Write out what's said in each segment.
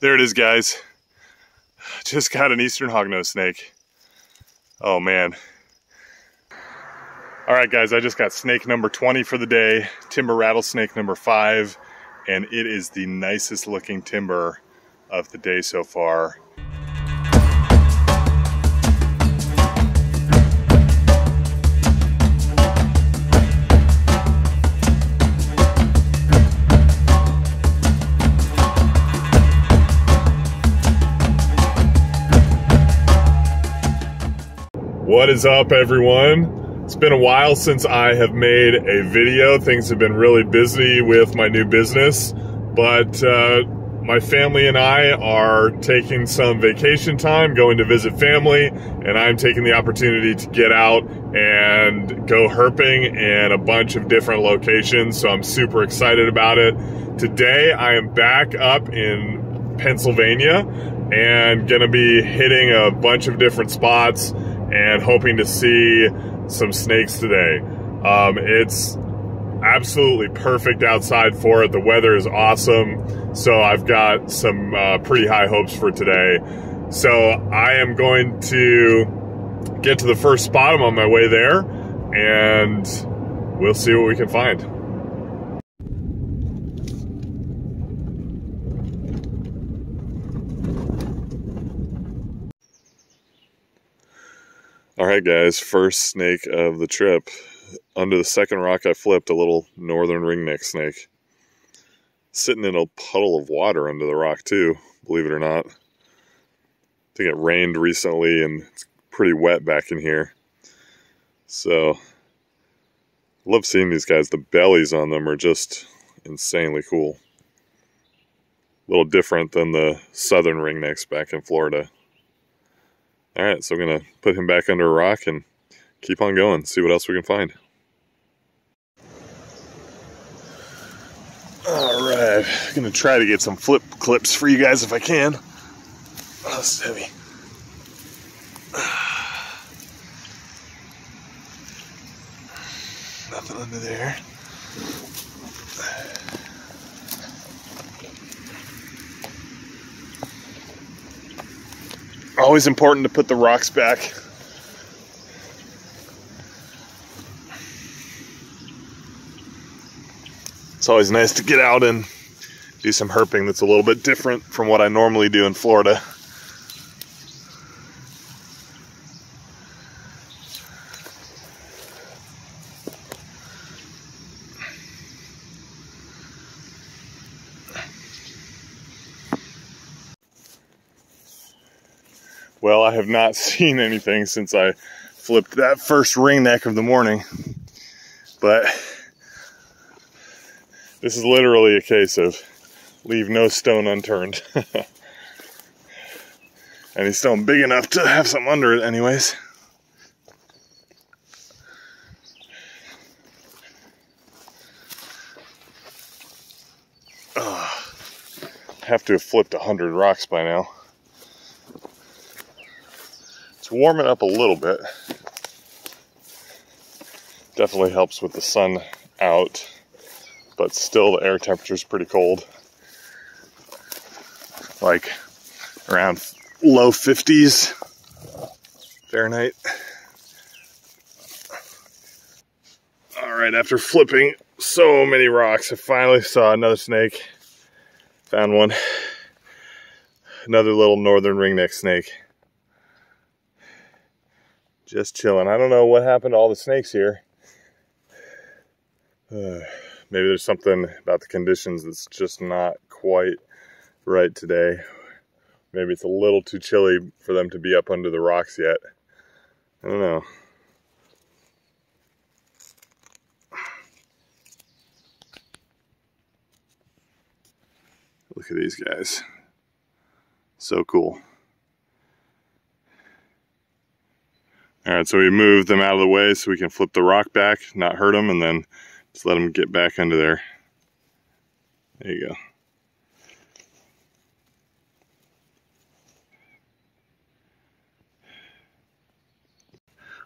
There it is, guys. Just got an eastern hognose snake. Oh man. All right, guys, I just got snake number 20 for the day, timber rattlesnake number 5, and it is the nicest looking timber of the day so far. What is up, everyone? It's been a while since I have made a video. Things have been really busy with my new business, but my family and I are taking some vacation time, going to visit family, and I'm taking the opportunity to get out and go herping in a bunch of different locations, so I'm super excited about it. Today, I am back up in Pennsylvania and gonna be hitting a bunch of different spots and hoping to see some snakes today. It's absolutely perfect outside for it. The weather is awesome. So I've got some pretty high hopes for today. So I am going to get to the first spot. I'm on my way there and we'll see what we can find. All right, guys, first snake of the trip. Under the second rock I flipped, a little northern ringneck snake. Sitting in a puddle of water under the rock too, believe it or not. I think it rained recently and it's pretty wet back in here. So, love seeing these guys. The bellies on them are just insanely cool. A little different than the southern ringnecks back in Florida. All right, so I'm gonna put him back under a rock and keep on going, see what else we can find. All right, I'm gonna try to get some flip clips for you guys if I can. Oh, this is heavy. Nothing under there. Always important to put the rocks back. It's always nice to get out and do some herping that's a little bit different from what I normally do in Florida. Well, I have not seen anything since I flipped that first ringneck of the morning, but this is literally a case of leave no stone unturned. Any stone big enough to have something under it anyways. Oh, I have to have flipped 100 rocks by now. Warming up a little bit. Definitely helps with the sun out, but still the air temperature is pretty cold. Like around low 50s Fahrenheit. All right, after flipping so many rocks, I finally saw another snake. Found one. Another little northern ringneck snake. Just chilling. I don't know what happened to all the snakes here. Maybe there's something about the conditions that's just not quite right today. Maybe it's a little too chilly for them to be up under the rocks yet. I don't know. Look at these guys. So cool. All right, so we moved them out of the way so we can flip the rock back, not hurt them, and then just let them get back under there. There you go.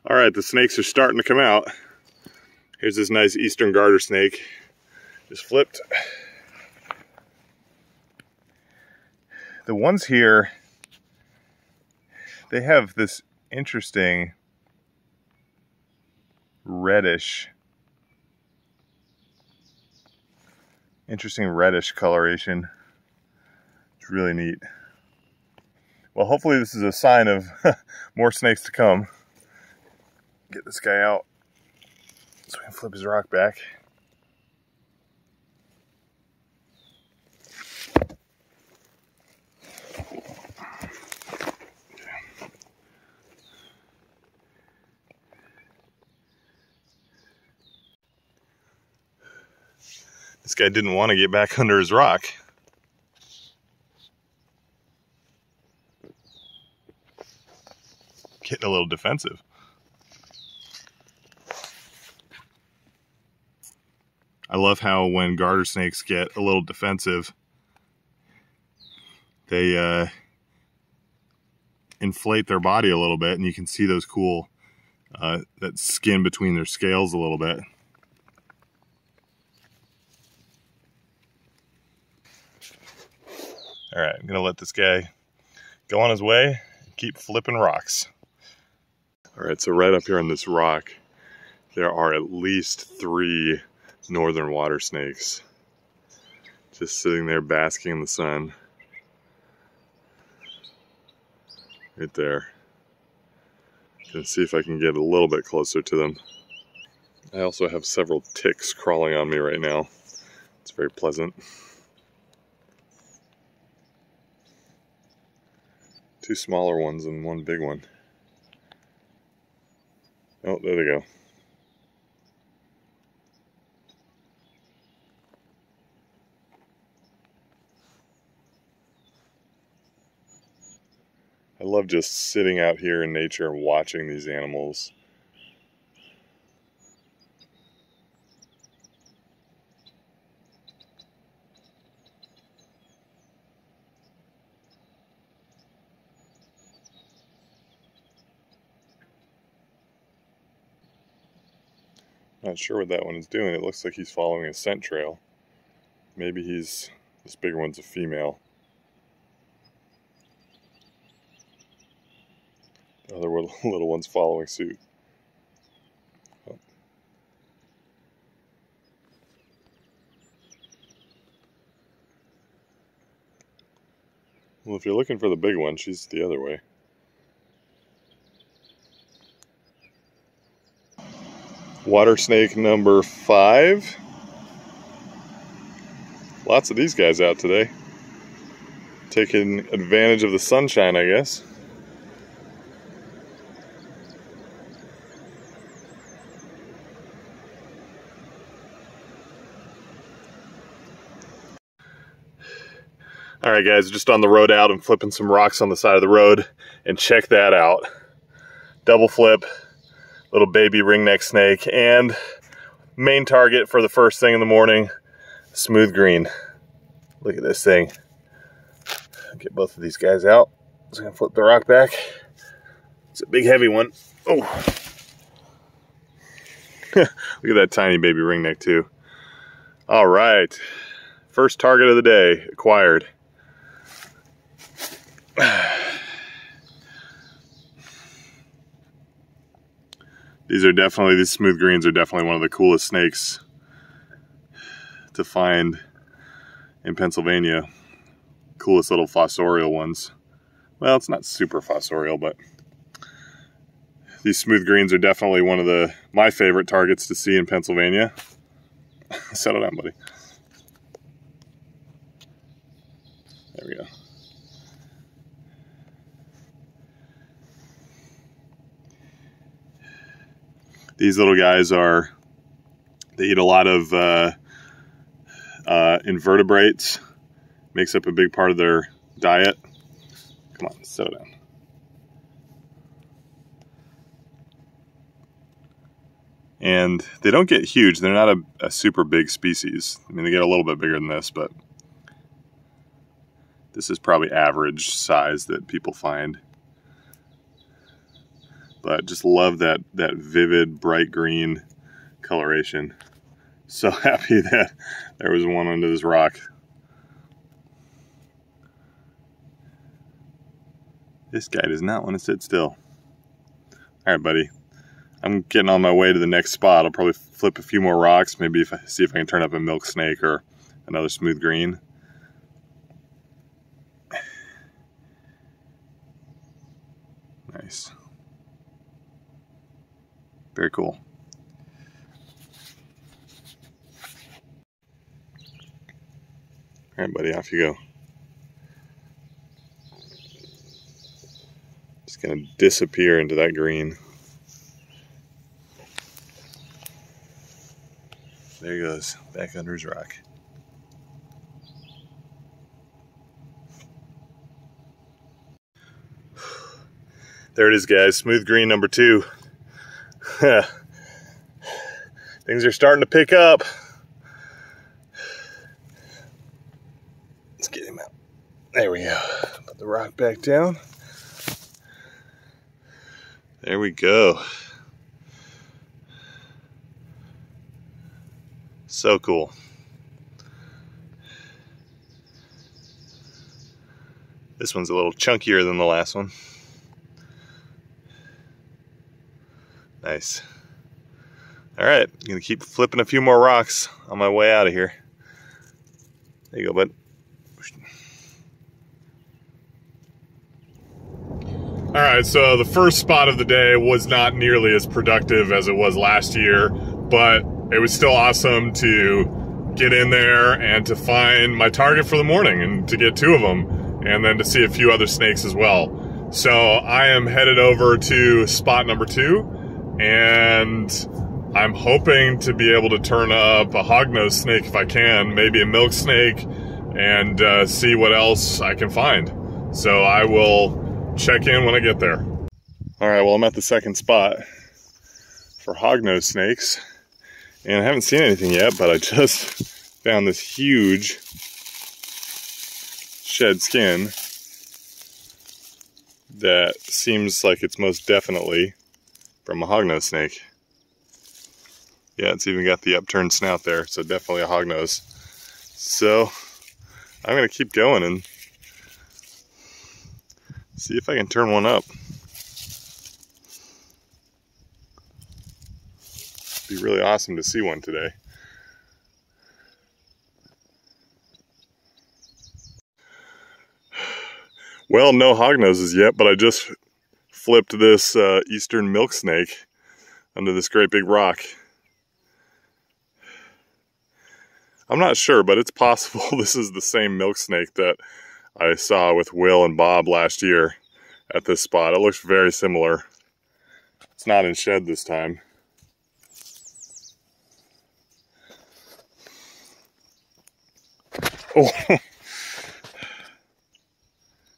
All right, the snakes are starting to come out. Here's this nice eastern garter snake. Just flipped. The ones here, they have this interesting reddish coloration. It's really neat. Well, hopefully this is a sign of more snakes to come. Get this guy out so we can flip his rock back. This guy didn't want to get back under his rock. Getting a little defensive. I love how when garter snakes get a little defensive, they inflate their body a little bit, and you can see those cool, that skin between their scales a little bit. All right, I'm gonna let this guy go on his way and keep flipping rocks. All right, so right up here on this rock, there are at least three northern water snakes just sitting there basking in the sun right there. I'm gonna see if I can get a little bit closer to them. I also have several ticks crawling on me right now. It's very pleasant. Two smaller ones and one big one. Oh, there they go. I love just sitting out here in nature and watching these animals. Not sure what that one is doing. It looks like he's following a scent trail. Maybe he's, this bigger one's a female. Other little ones following suit. Oh. Well, if you're looking for the big one, she's the other way. Water snake number 5. Lots of these guys out today. Taking advantage of the sunshine, I guess. Alright guys, just on the road out, I'm flipping some rocks on the side of the road, and check that out. Double flip, little baby ringneck snake, and main target for the first thing in the morning, smooth green. Look at this thing. Get both of these guys out. Just gonna flip the rock back. It's a big heavy one. Oh, look at that tiny baby ringneck too. Alright, first target of the day acquired. These smooth greens are definitely one of the coolest snakes to find in Pennsylvania. Coolest little fossorial ones. Well, it's not super fossorial, but these smooth greens are definitely one of my favorite targets to see in Pennsylvania. Settle down, buddy. There we go. These little guys they eat a lot of invertebrates. Makes up a big part of their diet. Come on, settle down. And they don't get huge. They're not a super big species. I mean, they get a little bit bigger than this, but this is probably average size that people find. But just love that vivid, bright green coloration. So happy that there was one under this rock. This guy does not want to sit still. All right, buddy. I'm getting on my way to the next spot. I'll probably flip a few more rocks, maybe see if I can turn up a milk snake or another smooth green. Nice. Very cool. All right, buddy, off you go. Just gonna disappear into that green. There he goes, back under his rock. There it is, guys, smooth green number 2. Things are starting to pick up. Let's get him out. There we go. Put the rock back down. There we go. So cool. This one's a little chunkier than the last one. Nice. All right, I'm gonna keep flipping a few more rocks on my way out of here. There you go, bud. All right, so the first spot of the day was not nearly as productive as it was last year, but it was still awesome to get in there and to find my target for the morning and to get 2 of them, and then to see a few other snakes as well. So I am headed over to spot number 2. And I'm hoping to be able to turn up a hognose snake if I can, maybe a milk snake, and see what else I can find. So I will check in when I get there. All right, well, I'm at the second spot for hognose snakes, and I haven't seen anything yet, but I just found this huge shed skin that seems like it's most definitely from a hognose snake. Yeah, it's even got the upturned snout there, so definitely a hognose. So I'm gonna keep going and see if I can turn one up. It'd be really awesome to see one today. Well, no hognoses yet, but I just flipped this eastern milk snake under this great big rock. I'm not sure, but it's possible this is the same milk snake that I saw with Will and Bob last year at this spot. It looks very similar. It's not in shed this time. Oh,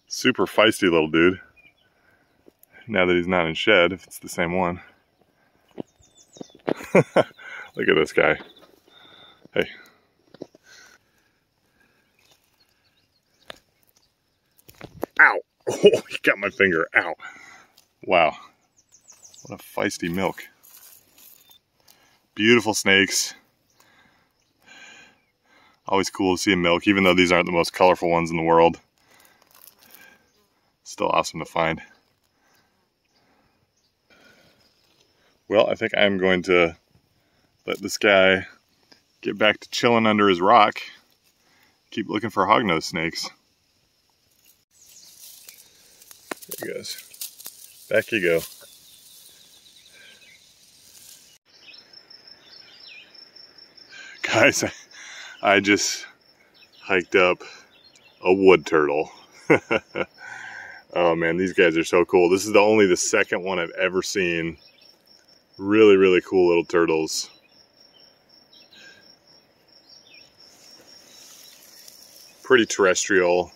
super feisty little dude. Now that he's not in shed, if it's the same one. Look at this guy. Hey. Ow! Oh, he got my finger. Ow. Wow. What a feisty milk. Beautiful snakes. Always cool to see a milk, even though these aren't the most colorful ones in the world. Still awesome to find. Well, I think I'm going to let this guy get back to chilling under his rock. Keep looking for hognose snakes. There he goes. Back you go. Guys, I just hiked up a wood turtle. Oh man, these guys are so cool. This is only the second one I've ever seen. Really, really cool little turtles. Pretty terrestrial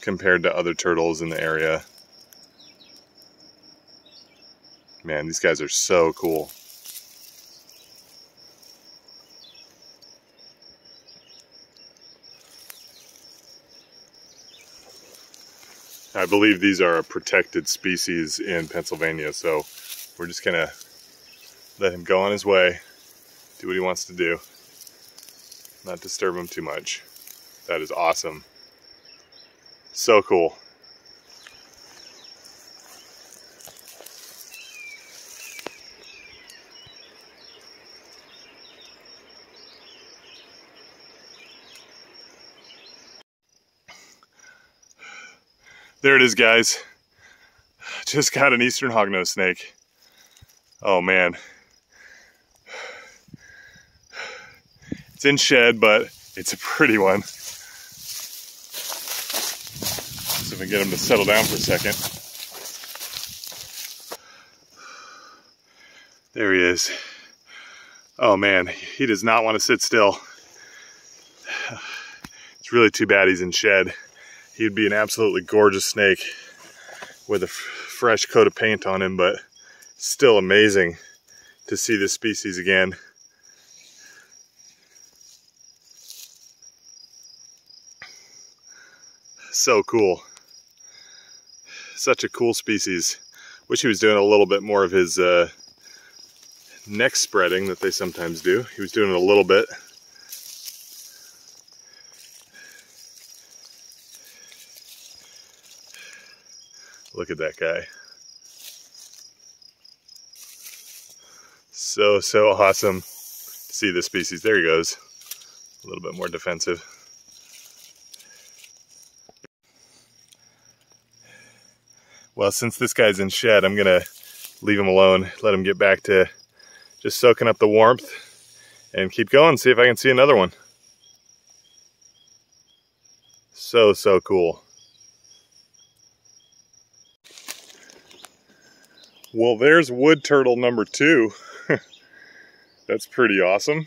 compared to other turtles in the area. Man, these guys are so cool. I believe these are a protected species in Pennsylvania, so we're just gonna let him go on his way, do what he wants to do, not disturb him too much. That is awesome. So cool. There it is, guys. Just got an eastern hognose snake. Oh man. It's in shed, but it's a pretty one. See if I can get him to settle down for a second. There he is. Oh man, he does not want to sit still. It's really too bad he's in shed. He'd be an absolutely gorgeous snake with a fresh coat of paint on him, but still amazing to see this species again. So cool. Such a cool species. Wish he was doing a little bit more of his neck spreading that they sometimes do. He was doing it a little bit. Look at that guy. So awesome to see this species. There he goes. A little bit more defensive. Well, since this guy's in shed, I'm gonna leave him alone, let him get back to just soaking up the warmth and keep going, see if I can see another one. So cool. Well, there's wood turtle number 2. That's pretty awesome.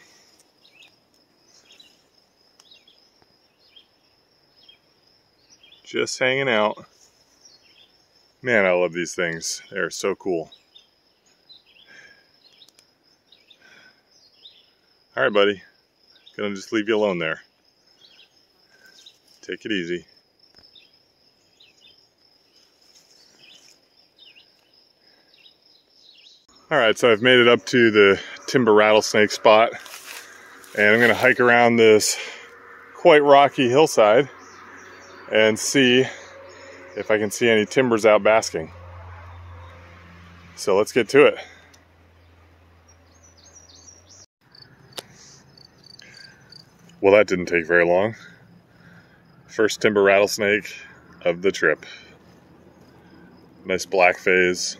Just hanging out. Man, I love these things. They're so cool. All right, buddy. Gonna just leave you alone there. Take it easy. All right, so I've made it up to the timber rattlesnake spot, and I'm gonna hike around this quite rocky hillside and see if I can see any timbers out basking. So let's get to it. Well, that didn't take very long. First timber rattlesnake of the trip. Nice black phase.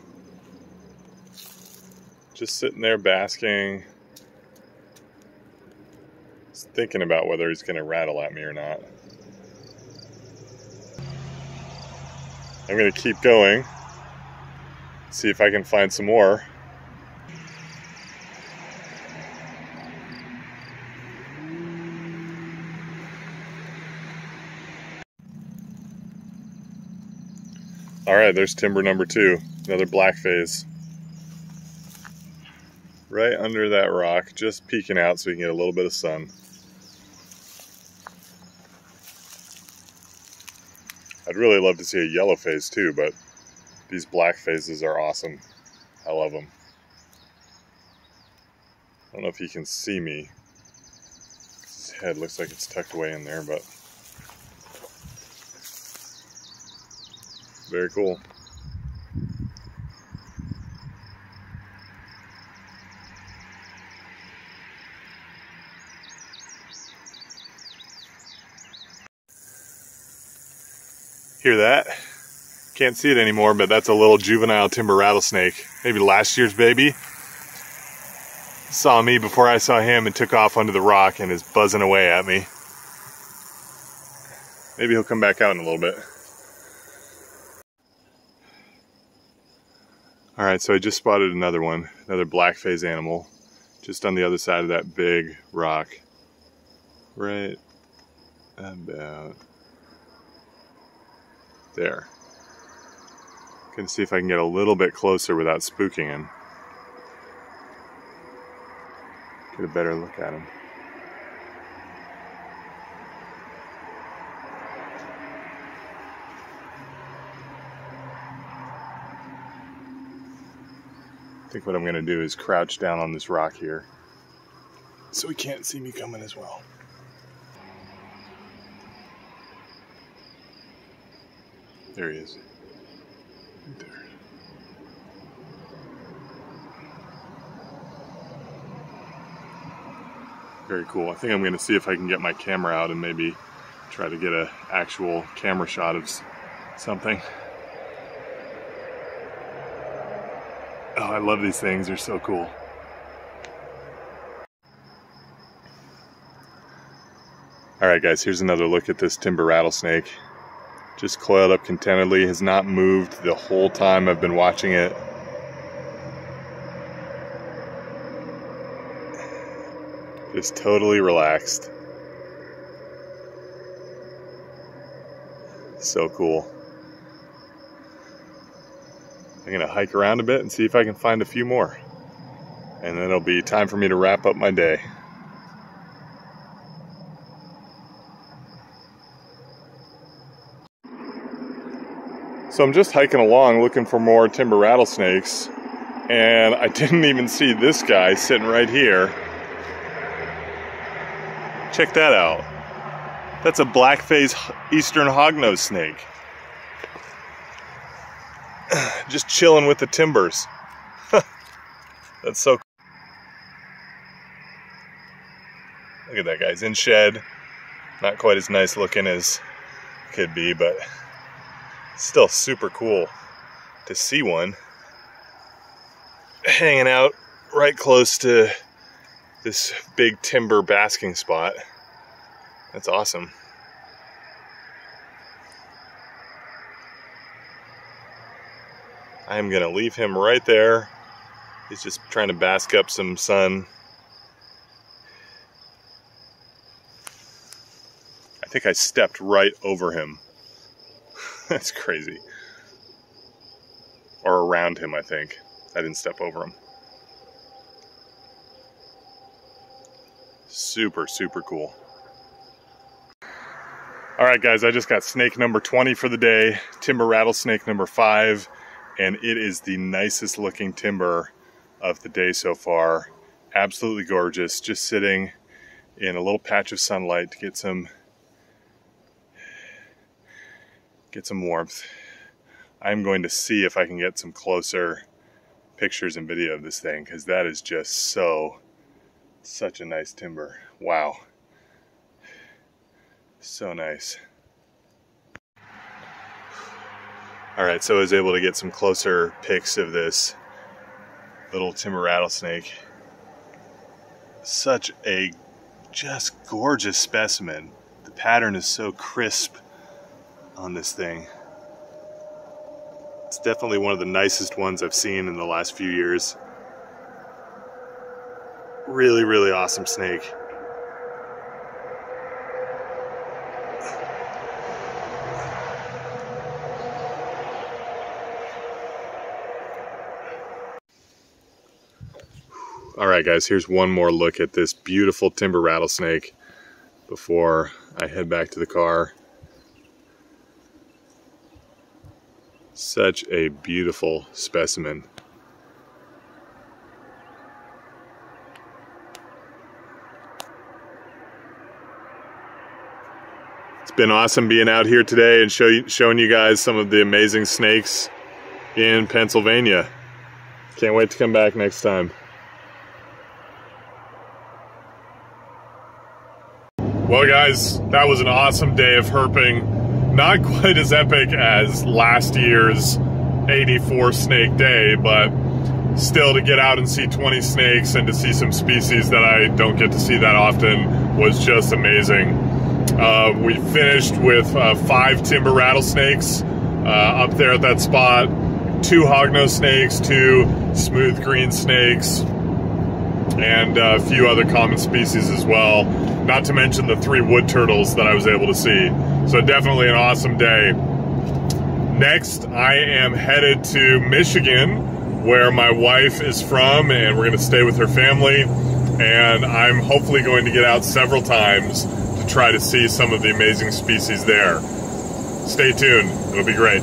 Just sitting there basking. Just thinking about whether he's gonna rattle at me or not. I'm gonna keep going, see if I can find some more. All right, there's timber number 2, another black phase. Right under that rock, just peeking out so we can get a little bit of sun. I'd really love to see a yellow face too, but these black phases are awesome. I love them. I don't know if you can see me. His head looks like it's tucked away in there, but very cool. Hear that? Can't see it anymore, but that's a little juvenile timber rattlesnake. Maybe last year's baby. Saw me before I saw him and took off under the rock and is buzzing away at me. Maybe he'll come back out in a little bit. All right, so I just spotted another one, another black phase animal, just on the other side of that big rock. Right about there. Gonna see if I can get a little bit closer without spooking him. Get a better look at him. I think what I'm gonna do is crouch down on this rock here so he can't see me coming as well. There he is. Right there. Very cool. I think I'm going to see if I can get my camera out and maybe try to get an actual camera shot of something. Oh, I love these things, they're so cool. Alright guys, here's another look at this timber rattlesnake. Just coiled up contentedly, has not moved the whole time I've been watching it. Just totally relaxed. So cool. I'm gonna hike around a bit and see if I can find a few more. And then it'll be time for me to wrap up my day. So I'm just hiking along looking for more timber rattlesnakes, and I didn't even see this guy sitting right here. Check that out. That's a black-faced eastern hognose snake. Just chilling with the timbers. That's so cool. Look at that guy, he's in shed. Not quite as nice looking as could be, but still super cool to see one hanging out right close to this big timber basking spot. That's awesome. I am gonna leave him right there. He's just trying to bask up some sun. I think I stepped right over him. That's crazy. Or around him, I think. I didn't step over him. Super, super cool. Alright guys, I just got snake number 20 for the day. Timber rattlesnake number 5. And it is the nicest looking timber of the day so far. Absolutely gorgeous. Just sitting in a little patch of sunlight to get some warmth. I'm going to see if I can get some closer pictures and video of this thing, because that is just such a nice timber. Wow. So nice. Alright, so I was able to get some closer pics of this little timber rattlesnake. Such a just gorgeous specimen. The pattern is so crisp on this thing. It's definitely one of the nicest ones I've seen in the last few years. Really, really awesome snake. Alright guys, here's one more look at this beautiful timber rattlesnake before I head back to the car. Such a beautiful specimen. It's been awesome being out here today and showing you guys some of the amazing snakes in Pennsylvania. Can't wait to come back next time. Well guys, that was an awesome day of herping. Not quite as epic as last year's 84 snake day, but still, to get out and see 20 snakes and to see some species that I don't get to see that often was just amazing. We finished with 5 timber rattlesnakes up there at that spot, 2 hognose snakes, 2 smooth green snakes, and a few other common species as well, not to mention the 3 wood turtles that I was able to see. So definitely an awesome day. Next, I am headed to Michigan, where my wife is from, and we're gonna stay with her family, and I'm hopefully going to get out several times to try to see some of the amazing species there. Stay tuned, it'll be great.